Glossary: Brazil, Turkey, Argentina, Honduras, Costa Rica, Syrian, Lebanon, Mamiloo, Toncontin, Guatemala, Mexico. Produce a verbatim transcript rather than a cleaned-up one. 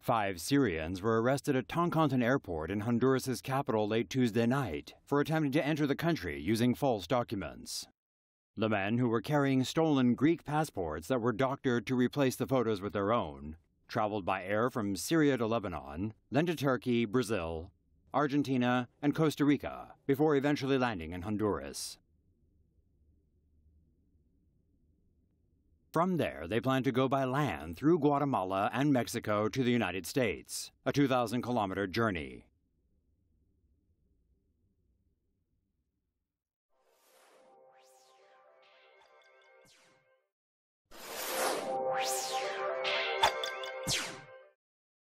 Five Syrians were arrested at Toncontin airport in Honduras' capital late Tuesday night for attempting to enter the country using false documents. The men, who were carrying stolen Greek passports that were doctored to replace the photos with their own, traveled by air from Syria to Lebanon, then to Turkey, Brazil, Argentina, and Costa Rica, before eventually landing in Honduras. From there, they plan to go by land through Guatemala and Mexico to the United States, a two thousand kilometer journey.